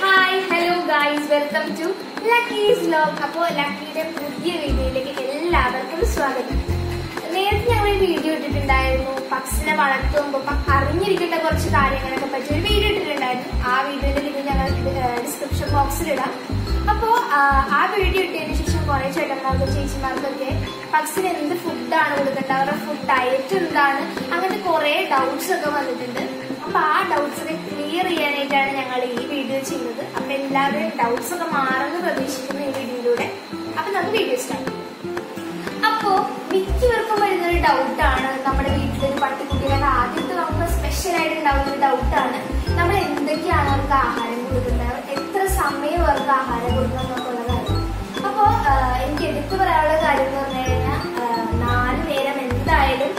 Hi hello guys welcome to Lucky's vlog. അപ്പോൾ ലക്കീയുടെ പുതിയ വീഡിയോയിലേക്ക് എല്ലാവർക്കും സ്വാഗതം. നേരത്തെ ഞങ്ങൾ വീഡിയോ ഇട്ടിട്ടുണ്ടായിരുന്നു, പക്സിനെ വളർത്തുമ്പോൾ അറിഞ്ഞിരിക്കേണ്ട കുറച്ച് കാര്യങ്ങളൊക്കെ പറ്റി ഒരു വീഡിയോ ഇട്ടിട്ടുണ്ടായിരുന്നു. ആ വീഡിയോയുടെ ലിങ്ക് ഞങ്ങൾ ഡിസ്ക്രിപ്ഷൻ ബോക്സിലിടാം. അപ്പോൾ ആ വീഡിയോ ഇട്ടതിന് ശേഷം കുറെ ചേട്ടന്മാർക്കും ചേച്ചിമാർക്കൊക്കെ പക്സിന് എന്ത് ഫുഡാണ് കൊടുക്കേണ്ടത്, അവരുടെ ഫുഡ് ഡയറ്റ് എന്താണ്, അങ്ങനത്തെ കുറെ ഡൗട്ട്സ് ഒക്കെ വന്നിട്ടുണ്ട്. അപ്പൊ ആ ഡൗട്ട്സ് ഒക്കെ ക്ലിയർ ചെയ്യാനായിട്ടാണ് ഞങ്ങൾ ഈ വീഡിയോ ചെയ്യുന്നത്. അപ്പൊ എല്ലാവരും ഡൗട്ട്സ് ഒക്കെ മാറുമെന്ന് പ്രതീക്ഷിക്കുന്ന ഈ വീഡിയോയിലൂടെ അപ്പൊ നമുക്ക് വീഡിയോ സ്റ്റാർട്ട്. അപ്പോ മിക്കവർക്കും വരുന്നൊരു ഡൗട്ടാണ്, നമ്മുടെ വീട്ടിലൊരു പട്ടിക്കുട്ടികൾ ആദ്യത്തെ നമുക്ക് സ്പെഷ്യൽ ആയിട്ട് ഉണ്ടാവുന്ന ഒരു ഡൗട്ടാണ്, നമ്മൾ എന്തൊക്കെയാണ് അവർക്ക് ആഹാരം കൊടുക്കുന്നത്, എത്ര സമയം അവർക്ക് ആഹാരം കൊടുക്കണം എന്നുള്ള കാര്യം. അപ്പോ എനിക്ക് എടുത്തു പറയാനുള്ള കാര്യം എന്ന് പറഞ്ഞു കഴിഞ്ഞാൽ 4 നേരം എന്തായാലും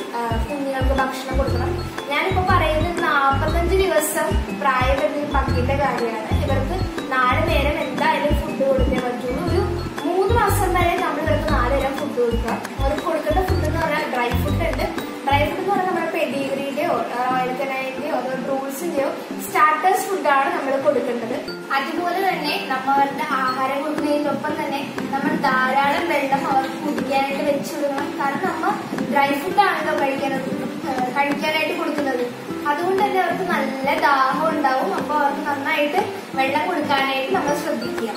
കുഞ്ഞുങ്ങൾക്ക് ഭക്ഷണം കൊടുക്കണം. ഞാനിപ്പോ പറയുന്നത് 45 ദിവസം പ്രായം വരുന്ന പട്ടിയുടെ കാര്യമാണ്. ഇവർക്ക് 4 നേരം എന്തായാലും ഫുഡ് കൊടുക്കാൻ പറ്റുള്ളൂ. ഒരു 3 മാസം വരെ നമ്മൾ ഇവർക്ക് 4 നേരം ഫുഡ് കൊടുക്കാം. അവർക്ക് കൊടുക്കേണ്ട ഫുഡ് എന്ന് പറഞ്ഞാൽ ഡ്രൈ ഫുഡ് ഉണ്ട്. ഡ്രൈ ഫുഡ് എന്ന് പറഞ്ഞാൽ നമ്മുടെ പെഡിഗ്രീന്റെയോ റോയൽ കനാലിന്റെയോ അതോ ഡ്രൂൾസിന്റെയോ സ്റ്റാർട്ടേഴ്സ് ഫുഡാണ് നമ്മൾ കൊടുക്കേണ്ടത്. അതുപോലെ തന്നെ നമ്മളുടെ ആഹാരം കൊടുക്കുന്നതിനൊപ്പം തന്നെ നമ്മൾ ധാരാളം വെള്ളം അവർക്ക് കുടിക്കാനായിട്ട് വെച്ചു കൊടുക്കണം. കാരണം നമ്മൾ ഡ്രൈ ഫുഡാണല്ലോ കഴിക്കാനായിട്ട് കൊടുക്കുന്നത്. അതുകൊണ്ട് തന്നെ അവർക്ക് നല്ല ദാഹം ഉണ്ടാവും. അപ്പോൾ അവർക്ക് നന്നായിട്ട് വെള്ളം കൊടുക്കാനായിട്ട് നമ്മൾ ശ്രദ്ധിക്കുക.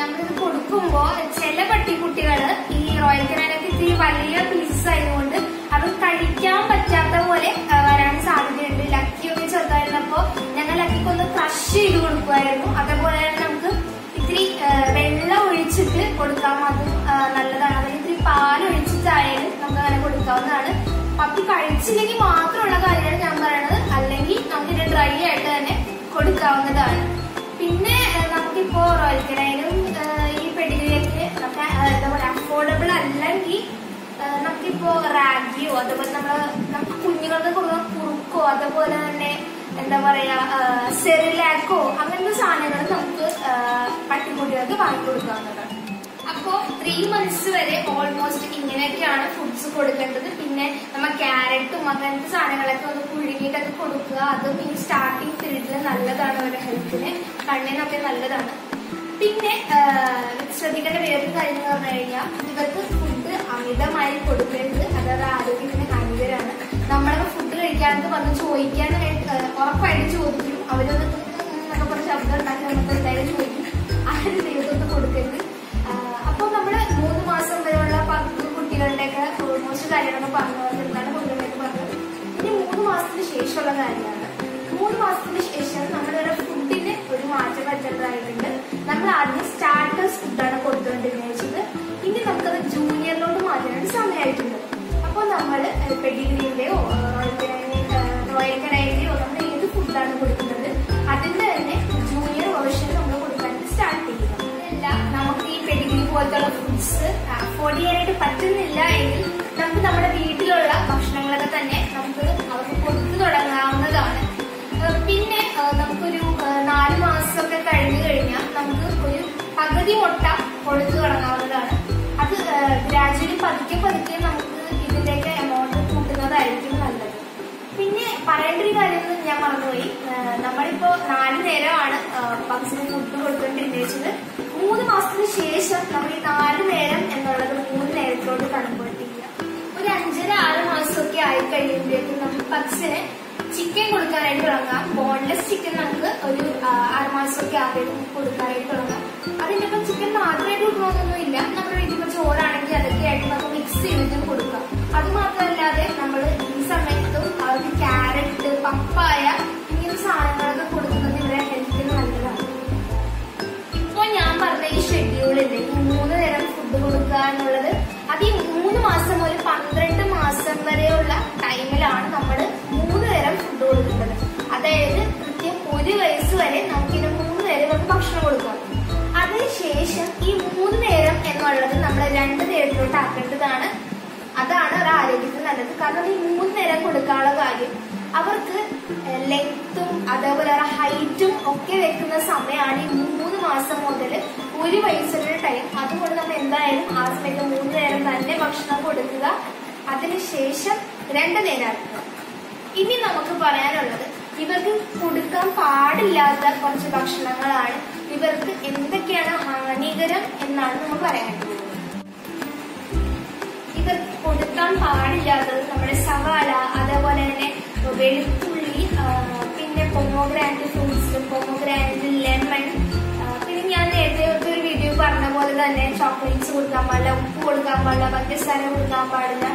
നമ്മളിത് കൊടുക്കുമ്പോൾ ചില പട്ടിക്കുട്ടികള് ഈ റോയൽ കനാലൊക്കെ ഇത്തിരി വലിയ പീസസ് ആയതുകൊണ്ട് അവർ കഴിക്കാൻ പറ്റാത്ത പോലെ വരാൻ സാധ്യതയുണ്ട്. ലക്കിയൊക്കെ ചെറുതായിരുന്നപ്പോ ഞങ്ങൾ ലക്കിക്കൊന്ന് ക്രഷ് ചെയ്ത് കൊടുക്കുമായിരുന്നു. അതേപോലെ തന്നെ നമുക്ക് ഇത്തിരി വെള്ളം ഒഴിച്ചിട്ട് കൊടുക്കാം, അതും നല്ലതാണ്. അതിന് ഇത്തിരി പാലൊഴിച്ചിട്ടായാലും നമുക്ക് അങ്ങനെ കൊടുക്കാവുന്നതാണ്. പപ്പി കഴിച്ചില്ലെങ്കിൽ മാത്രമുള്ള കാര്യമാണ് ഞാൻ പറയണത്, അല്ലെങ്കിൽ നമുക്കിത് ഡ്രൈ ആയിട്ട് തന്നെ കൊടുക്കാവുന്നതാണ്. പിന്നെ നമുക്കിപ്പോ റോയൽ കനാലും ഈ പെഡിഗ്രിയൊക്കെ നമുക്ക് എന്താ പറയുക അഫോർഡബിൾ അല്ലെങ്കിൽ നമുക്കിപ്പോ റാഗിയോ അതുപോലെ നമുക്ക് കുഞ്ഞുങ്ങൾക്ക് കൊടുക്കുന്ന കുറുക്കോ അതുപോലെ തന്നെ എന്താ പറയാ സെറിലാക്കോ അങ്ങനത്തെ സാധനങ്ങൾ നമുക്ക് പട്ടിക്കുട്ടികൾക്ക് വാങ്ങിക്കൊടുക്കാവുന്നതാണ്. അപ്പോ 3 months വരെ ഓൾമോസ്റ്റ് ഇങ്ങനെയൊക്കെയാണ് ഫുഡ്സ് കൊടുക്കേണ്ടത്. പിന്നെ നമ്മൾ ക്യാരറ്റും അങ്ങനത്തെ സാധനങ്ങളൊക്കെ ഒന്ന് പുഴുങ്ങിയിട്ടൊക്കെ കൊടുക്കുക. അതും ഈ സ്റ്റാർട്ടിങ് പീരീഡിൽ നല്ലതാണ്, അവരുടെ ഹെൽത്തിന് കണ്ണിനൊക്കെ നല്ലതാണ്. പിന്നെ ശ്രദ്ധിക്കേണ്ട വേറൊരു കാര്യം എന്ന് പറഞ്ഞു കഴിഞ്ഞാൽ ഇവർക്ക് ഫുഡ് അമിതമായി കൊടുക്കരുത്, അതായത് ആരോഗ്യത്തിന് ഹാനികരമാണ്. നമ്മളൊക്കെ ഫുഡ് കഴിക്കാനൊക്കെ വന്ന് ചോദിക്കാനായിട്ട് ഉറപ്പായിട്ട് ചോദിക്കും. അവരൊന്നും നമുക്ക് കുറച്ച് ശബ്ദം ഉണ്ടാക്കി നമുക്ക് എന്തായാലും ചോദിക്കും. ആ ഒരു ദൈവത്തൊന്നും കൊടുക്കരുത്. അപ്പോൾ നമ്മള് 3 മാസം വരെയുള്ള കുട്ടികളുടെയൊക്കെ ഓൾമോസ്റ്റ് കാര്യങ്ങളൊക്കെ പറഞ്ഞു തന്നിരുന്നാണ് കൊണ്ടുപോയി പറഞ്ഞത്. ഇനി 3 മാസത്തിന് ശേഷമുള്ള കാര്യമാണ്. 3 മാസത്തിന് ശേഷം നമ്മളിവിടെ ഫുഡിന് ഒരു മാറ്റം വരുത്തേണ്ടതായിട്ടുണ്ട്. നമ്മൾ ആദ്യം സ്റ്റാർട്ടേഴ്സ് ഫുഡാണ് കൊടുത്തുകൊണ്ടിരുന്നത് വെച്ചത്. ഇനി നമുക്കത് ജൂനിയറിലോട്ട് മാറ്റാനായിട്ട് സമയമായിട്ടുണ്ട്. അപ്പോൾ നമ്മൾ പെഡിഗ്രീന്റെയോ റോയൽ കനാലിന്റെയോ നമ്മൾ ഏത് ഫുഡാണ് കൊടുക്കുന്നത് അതിന്റെ തന്നെ ജൂനിയർ വേർഷൻ നമ്മൾ കൊടുക്കാനായിട്ട് സ്റ്റാർട്ട് ചെയ്യുക. അതല്ല നമുക്ക് ഈ പെഡിഗ്രി പോലത്തുള്ള ഫുഡ്സ് അഫോർഡ് ചെയ്യാനായിട്ട് പറ്റുന്നില്ല എങ്കിൽ നമുക്ക് നമ്മുടെ വീട്ടിലുള്ള ഭക്ഷണങ്ങളൊക്കെ തന്നെ നമുക്ക് അവർക്ക് കൊടുത്തു തുടങ്ങാവുന്നതാണ്. പിന്നെ നമുക്കൊരു 4 മാസം ഒക്കെ കഴിഞ്ഞു കഴിഞ്ഞാൽ നമുക്ക് ഒരു പകുതി മുട്ട കൊടുത്തു തുടങ്ങാവുന്നതാണ്. അത് ഗ്രാജുവലി പതുക്കെ നമുക്ക് ഇതിന്റെയൊക്കെ എമൗണ്ട് കൂട്ടുന്നതായിരിക്കും നല്ലത്. പിന്നെ പറയേണ്ട ഒരു കാര്യം ഞാൻ മറന്നുപോയി, നമ്മളിപ്പോ 4 നേരമാണ് പക്സിന് ഫുഡ് കൊടുത്തുകൊണ്ടിരുന്നത്. 3 മാസത്തിന് ശേഷം നമ്മൾ ഈ 4 നേരം എന്നുള്ളത് 3 നേരത്തോട് കൺവേർട്ട് ചെയ്യുക. ഒരു 5-6 മാസമൊക്കെ ആയിക്കഴിയുമ്പോഴേക്കും നമുക്ക് പക്സിന് ചിക്കൻ കൊടുക്കാനായിട്ട് തുടങ്ങാം. ബോൺലെസ് ചിക്കൻ നമുക്ക് ഒരു 6 മാസമൊക്കെ ആദ്യം കൊടുക്കാനായിട്ട് തുടങ്ങാം. അതിന്റെ ഒപ്പം ചിക്കൻ മാത്രമായിട്ട് കൊടുക്കണമെന്നൊന്നും ഇല്ല. നമ്മുടെ വീട്ടിൽ ചോറാണെങ്കിൽ അതൊക്കെ ആയിട്ട് നമുക്ക് മിക്സ് ചെയ്തിട്ടും കൊടുക്കാം. അത് മാത്രമല്ലാതെ നമ്മൾ ഈ സമയത്തും അവർക്ക് ക്യാരറ്റ്, പപ്പായ ഇങ്ങനെ സാധനങ്ങളൊക്കെ കൊടുക്കുന്നത് ഇവിടെ ഹെൽത്തിന് നല്ലതാണ്. ഇപ്പൊ ഞാൻ പറഞ്ഞ ഈ ഷെഡ്യൂളില് ഈ 3 നേരം ഫുഡ് കൊടുക്കുക എന്നുള്ളത് അത് ഈ 3 മാസം മുതൽ 12 മാസം വരെയുള്ള ടൈമിലാണ് നമ്മൾ 3 നേരം ഫുഡ് കൊടുക്കേണ്ടത്. അതായത് കൃത്യം 1 വയസ്സ് വരെ നമുക്ക് ഇതിന് 3 നേരം നമുക്ക് ഭക്ഷണം കൊടുക്കാം. അതിനുശേഷം ഈ 3 നേരം എന്നുള്ളത് നമ്മൾ 2 നേരത്തിലോട്ട് ആക്കേണ്ടതാണ്. അതാണ് ഒരു ആരോഗ്യത്തിന് നല്ലത്. കാരണം ഈ 3 നേരം കൊടുക്കാനുള്ള കാര്യം അവർക്ക് ലെങ്ത്തും അതേപോലെ അവരുടെ ഹൈറ്റും ഒക്കെ വെക്കുന്ന സമയമാണ് ഈ 3 മാസം മുതൽ 1 വയസ്സുള്ള ടൈം. അതുകൊണ്ട് നമ്മൾ എന്തായാലും ആ സമയത്ത് 3 നേരം തന്നെ ഭക്ഷണം കൊടുക്കുക. അതിനുശേഷം 2 നേരം ആക്കുക. ഇനി നമുക്ക് പറയാനുള്ളത് ഇവർക്ക് കൊടുക്കാൻ പാടില്ലാത്ത കുറച്ച് ഭക്ഷണങ്ങളാണ് ഇവർക്ക് എന്തൊക്കെയാണ് ഹാനികരം എന്നാണ് നമ്മൾ പറയേണ്ടത്. ഇവർക്ക് കൊടുക്കാൻ പാടില്ലാത്തത് നമ്മുടെ സവാള, അതേപോലെ തന്നെ വെളുത്തുള്ളി, പിന്നെ പൊമോഗ്രാനൈറ്റ് ഫ്രൂട്ട്സ്, പൊമോഗ്രാനൈറ്റ്, ലെമൺ, പിന്നെ ഞാൻ നേരത്തെ ഒരു വീഡിയോ പറഞ്ഞ പോലെ തന്നെ ചോക്ലേറ്റ്സ് കൊടുക്കാൻ പാടില്ല, ഉപ്പ് കൊടുക്കാൻ പാടില്ല, പഞ്ചസാര കൊടുക്കാൻ പാടില്ല,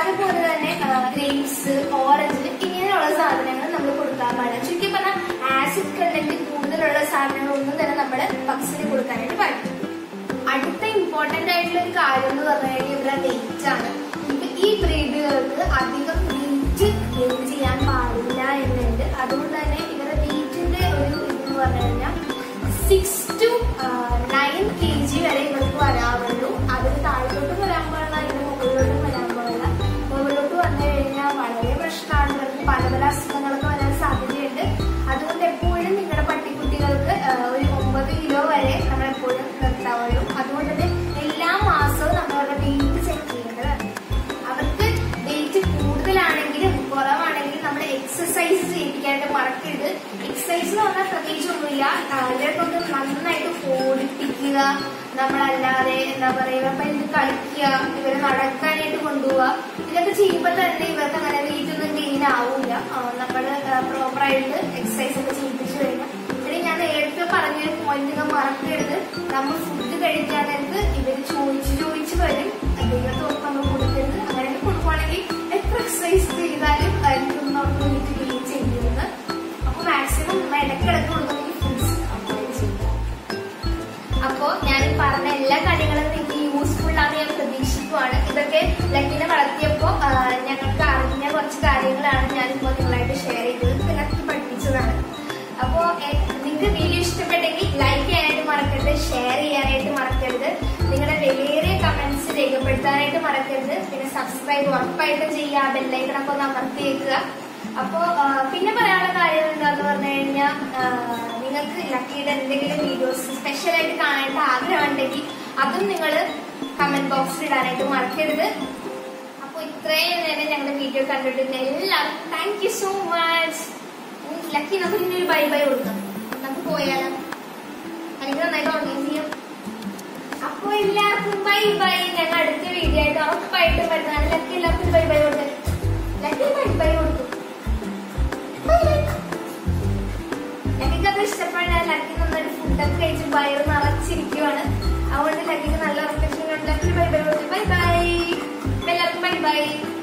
അതുപോലെ തന്നെ ഗ്രേപ്സ്, ഓറഞ്ച്, ഇങ്ങനെയുള്ള സാധനങ്ങൾ നമ്മൾ കൊടുക്കാൻ പാടില്ല. ചുരുക്കി പറഞ്ഞാൽ ആസിഡ് കണ്ടന്റ് കൂടുതലുള്ള സാധനങ്ങളൊന്നും തന്നെ നമ്മൾ പക്ഷിന് കൊടുക്കാനായിട്ട് പാടില്ല. അടുത്ത ഇമ്പോർട്ടന്റ് ആയിട്ടുള്ള ഒരു കാര്യം എന്ന് പറഞ്ഞു കഴിഞ്ഞാൽ ഇവിടെ വെയിറ്റ് ആണ്. ഇപ്പൊ ഈ ബ്രീഡുകൾക്ക് അധികം വെയിറ്റ് ഗെയിൻ ചെയ്യാൻ പാടില്ല എന്നുണ്ട്. അതുകൊണ്ട് തന്നെ ഇവരുടെ വെയിറ്റിന്റെ ഒരു ഇതെന്ന് പറഞ്ഞു കഴിഞ്ഞാൽ 6 to 9 kg വരെ ഇവർക്ക് വരാവുള്ളൂ. അതിന് താഴോട്ടും വരാൻ പാടില്ല, അതിന് മുകളിലോട്ടും വരാൻ പാടില്ല. മുകളിലോട്ട് വന്നു കഴിഞ്ഞാൽ വളരെ പ്രശ്നമാണ്, ഇവർക്ക് പല പല അസുഖങ്ങളൊക്കെ വരാൻ സാധ്യതയുണ്ട്. അതുകൊണ്ട് എപ്പോഴും നിങ്ങളുടെ പട്ടിക്കുട്ടികൾക്ക് ഒരു 9 കിലോ വരെ നമ്മളെപ്പോഴും നിർത്താവുള്ളൂ. അതുകൊണ്ട് തന്നെ എല്ലാ മാസവും നമ്മളുടെ വെയിറ്റ് ചെക്ക് ചെയ്യേണ്ടതാണ്. അവർക്ക് വെയിറ്റ് കൂടുതലാണെങ്കിലും കുറവാണെങ്കിലും നമ്മൾ എക്സസൈസ് ചെയ്യിപ്പിക്കാനായിട്ട് മറക്കരുത്. എക്സസൈസ് എന്ന് പറഞ്ഞാൽ പ്രത്യേകിച്ചൊന്നുമില്ല, ഇവർക്കൊക്കെ നന്നായിട്ട് ഓടിപ്പിക്കുക, നമ്മളല്ലാതെ എന്താ പറയുക, അപ്പൊ ഇത് കളിക്കുക, ഇവരെ നടക്കാനായിട്ട് കൊണ്ടുപോവുക. ഇതൊക്കെ ചെയ്യുമ്പോൾ തന്നെ ഇവർക്ക് അങ്ങനെ വെയിറ്റ് ഒന്നും ഗെയിൻ ആവില്ല. നമ്മൾ പ്രോപ്പറായിട്ട് എക്സസൈസ് ഒക്കെ ചെയ്യിപ്പിച്ചു കഴിഞ്ഞാൽ പിന്നെ ഞാൻ നേരത്തെ പറഞ്ഞൊരു പോയിന്റൊക്കെ മറക്കരുത്. നമ്മൾ ഫുഡ് കഴിക്കാനായിട്ട് ഇവർ ചോദിച്ച് വരും, ദൈവത്തോട്ട് നമ്മൾ കൊടുക്കരുത്. അങ്ങനെ കൊടുക്കുവാണെങ്കിൽ എത്ര എക്സസൈസ് ചെയ്താലും അതിനൊന്നും അവർക്ക് വെയിറ്റ് ഗെയിൻ ചെയ്യുന്നത്. അപ്പൊ മാക്സിമം ഇടയ്ക്കിടയ്ക്ക് കൊടുക്കുന്നെങ്കിൽ ഫുഡ്സ് അപ്ലൈ ചെയ്യുക. അപ്പോ ഞാൻ പറഞ്ഞ എല്ലാ കാര്യങ്ങളും എനിക്ക് യൂസ്ഫുൾ ആണ് ഞാൻ പ്രതീക്ഷിക്കുവാണ്. ഇതൊക്കെ ലക്കിനെ വളർത്തിയപ്പോ ഞങ്ങൾക്ക് അറിഞ്ഞ കുറച്ച് കാര്യങ്ങളാണ് ഞാനിപ്പോ നിങ്ങളായിട്ട് ഷെയർ ചെയ്തത്, ലക്കി പഠിപ്പിച്ചതാണ്. അപ്പോ നിങ്ങൾക്ക് വീഡിയോ ഇഷ്ടപ്പെട്ടെങ്കിൽ ലൈക്ക് ചെയ്യാനായിട്ട് മറക്കരുത്, ഷെയർ ചെയ്യാനായിട്ട് മറക്കരുത്, നിങ്ങളുടെ വിലയേറിയ കമന്റ്സ് രേഖപ്പെടുത്താനായിട്ട് മറക്കരുത്. പിന്നെ സബ്സ്ക്രൈബ് ഉറപ്പായിട്ടും ചെയ്യുക, ബെല്ലൈക്കൺ ഒക്കെ ഒന്ന് അമർത്തിയേക്കുക. അപ്പോ പിന്നെ പറയാനുള്ള കാര്യം എന്താന്ന് പറഞ്ഞു കഴിഞ്ഞാൽ, നിങ്ങൾക്ക് ലക്കിയുടെ എന്തെങ്കിലും വീഡിയോസ് സ്പെഷ്യലായിട്ട് കാണാനായിട്ട് ആഗ്രഹം ഉണ്ടെങ്കിൽ അതും നിങ്ങൾ കമന്റ് ബോക്സിൽ ഇടാനായിട്ട് മറക്കരുത്. അപ്പൊ ഇത്രയും നേരം ഞങ്ങളുടെ വീഡിയോ കണ്ടിട്ടുണ്ട് എല്ലാവർക്കും thank you so much. Lucky നമുക്ക് ഇനി ഒരു ബൈ ബൈ കൊടുക്കാം, നമുക്ക് പോയാലോ, അല്ലെങ്കിൽ നന്നായിട്ട് ഓർഗനൈസ് ചെയ്യാം. അപ്പൊ എല്ലാവർക്കും ബൈ ബൈ. ഞങ്ങൾ അടുത്ത വീഡിയോ ആയിട്ട് ഉറപ്പായിട്ടും വരുന്നതാണ്. ലക്കി എല്ലാവർക്കും ബൈ ബൈ കൊടുക്കാം, ലക്കി ബൈ ബൈ കൊടുക്കും. ലക്കിക്കത് ഇഷ്ടപ്പെടാൻ, ലക്കി നന്നായിട്ട് ഫുഡൊക്കെ കഴിച്ച് വയറ് നിറച്ചിരിക്കുവാണ്. അതുകൊണ്ട് ലക്കിക്ക് നല്ല ഉറക്കം. ബൈ ബൈ, എല്ലാവർക്കും ബൈ ബൈ.